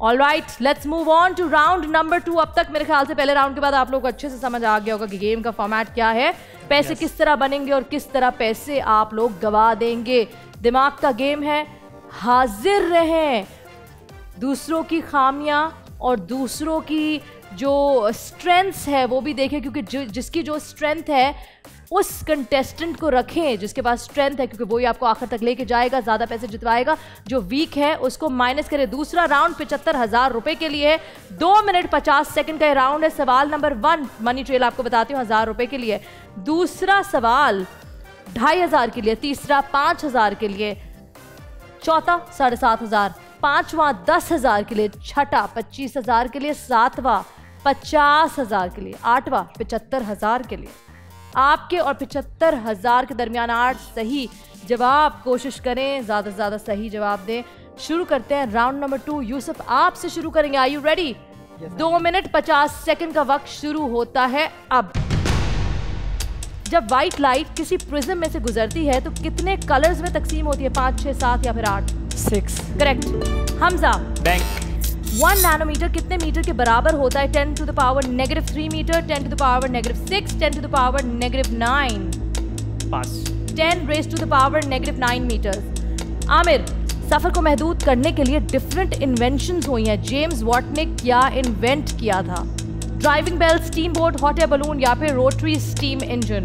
Alright, let's move on to round number 2। अब तक मेरे ख्याल से पहले राउंड के बाद आप लोग को अच्छे से समझ आ गया होगा कि गेम का फॉर्मेट क्या है, पैसे किस तरह बनेंगे और किस तरह पैसे आप लोग गवा देंगे। दिमाग का गेम है, हाजिर रहें, दूसरों की खामियां और दूसरों की जो स्ट्रेंथ्स है वो भी देखें, क्योंकि जिसकी जो स्ट्रेंथ है उस कंटेस्टेंट को रखें जिसके पास स्ट्रेंथ है, क्योंकि वही आपको आखिर तक लेके जाएगा, ज़्यादा पैसे जितवाएगा। जो वीक है उसको माइनस करें। दूसरा राउंड 75,000 रुपए के लिए है, 2 मिनट 50 सेकंड का ये राउंड है। सवाल नंबर 1, मनी ट्रेल आपको बताती हूँ, 1,000 रुपए के लिए। दूसरा सवाल 2,500 के लिए, तीसरा 5,000 के लिए, चौथा 7,500, पाँचवा 10,000 के लिए, छठा 25,000 के लिए, सातवां 50,000 के लिए, आठवां 75,000 के लिए। आपके और 75,000 के दरमियान 8 सही जवाब, कोशिश करें ज़्यादा से ज़्यादा सही जवाब दें। शुरू करते हैं राउंड नंबर 2। यूसुफ, आपसे शुरू करेंगे। Are you ready? 2 minute 50 second का वक्त शुरू होता है अब। जब व्हाइट लाइट किसी प्रिज्म में से गुजरती है तो कितने कलर्स में तकसीम होती है? 5, 6, 7 या फिर 8? 6। करेक्ट। हमजा, बैंक। 1 नैनोमीटर कितने मीटर के बराबर होता है? 10⁻⁻³ मीटर, 10⁻⁻6, 10⁻⁻9। पास। 10⁻⁹ मीटर। आमिर, सफर को महदूद करने के लिए डिफरेंट इन्वेंशंस हुई हैं, जेम्स वॉट ने क्या इन्वेंट किया था? Driving bell, steam boat, hot air balloon या फिर rotary steam engine?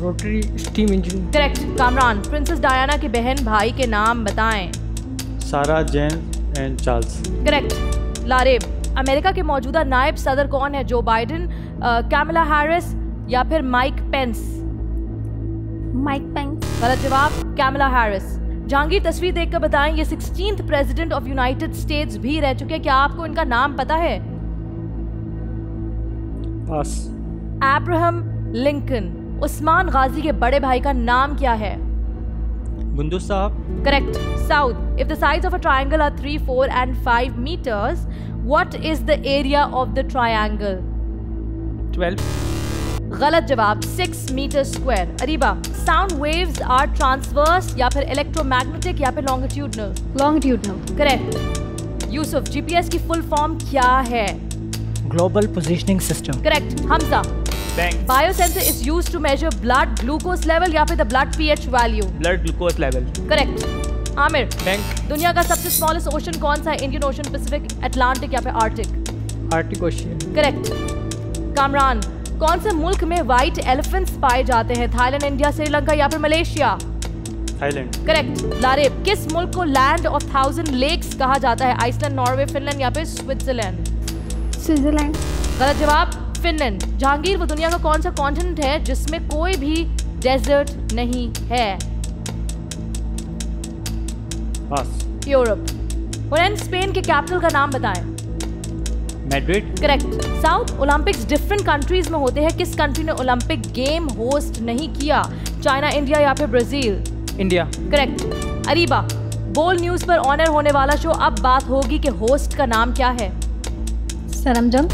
Rotary steam engine. Correct. Kamran, princess Diana के बहन भाई के नाम बताएं। Sarah, Jane and Charles. Correct. Lareb, America के मौजूदा नायब सदर कौन है? जो बाइडेन, कैमला हैरिस या फिर माइक पेंस? Mike Pence. गलत जवाब, कैमला हैरिस। जहांगीर, तस्वीर देखकर बताएं ये 16th president of United States भी रह चुके हैं, क्या आपको इनका नाम पता है? Pass. Abraham Lincoln, Usman Ghazi के बड़े भाई का नाम क्या है? Gunduz Sahab. Correct. South. If the sides of a triangle are 3, 4 and 5 meters, what is the area of the triangle? 12. गलत जवाब, 6 metre square. Areeba, sound waves are transverse या फिर electromagnetic या फिर longitudinal? Longitudinal. Correct. Yusuf, GPS की full form क्या है? Global Positioning System. Correct. Hamza. Bank. Biosensor is used to measure blood glucose level या फिर the blood pH value? Blood glucose level. Correct. Aamir. Bank. दुनिया का सबसे smallest ocean कौन सा है? Indian Ocean, Pacific, Atlantic या फिर Arctic? Arctic Ocean. Correct. Kamran, कौन से मुल्क में white elephants पाए जाते हैं? थाईलैंड, इंडिया, श्रीलंका या फिर मलेशिया? थाईलैंड। करेक्ट। लारेब, किस मुल्क को लैंड ऑफ 1000 लेक्स कहा जाता है? आइसलैंड, नॉर्वे, फिनलैंड या फिर स्विट्जरलैंड? स्विट्जरलैंड। गलत जवाब, फिनलैंड। जहांगीर, वो दुनिया का कौन सा कॉन्टिनेंट है जिसमें कोई भी डेजर्ट नहीं है? पास। यूरोप। और स्पेन के कैपिटल का नाम बताएं। Madrid. Correct. South, Olympics different countries में होते हैं, किस कंट्री ने ओलंपिक गेम होस्ट नहीं किया? चाइना, इंडिया या फिर ब्राजील? इंडिया। करेक्ट। अरीबा, बोल न्यूज पर ऑनर होने वाला शो अब बात होगी के होस्ट का नाम क्या है? सरमजम।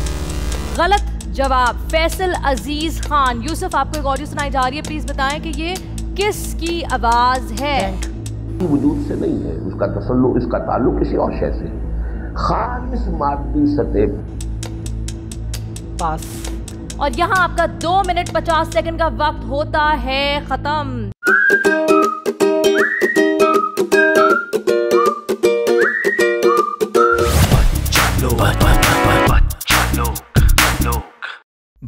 गलत जवाब, फैसल अजीज खान। यूसुफ, आपको एक ऑडियो सुनाई जा रही है, प्लीज बताएं कि ये किसकी आवाज है? वजूद से नहीं है, उसका तसल्लुक़, इसका ताल्लुक़ किसी और शय से, खालिस मादी सतह। पास। और यहाँ आपका 2 मिनट 50 सेकंड का वक्त होता है खत्म।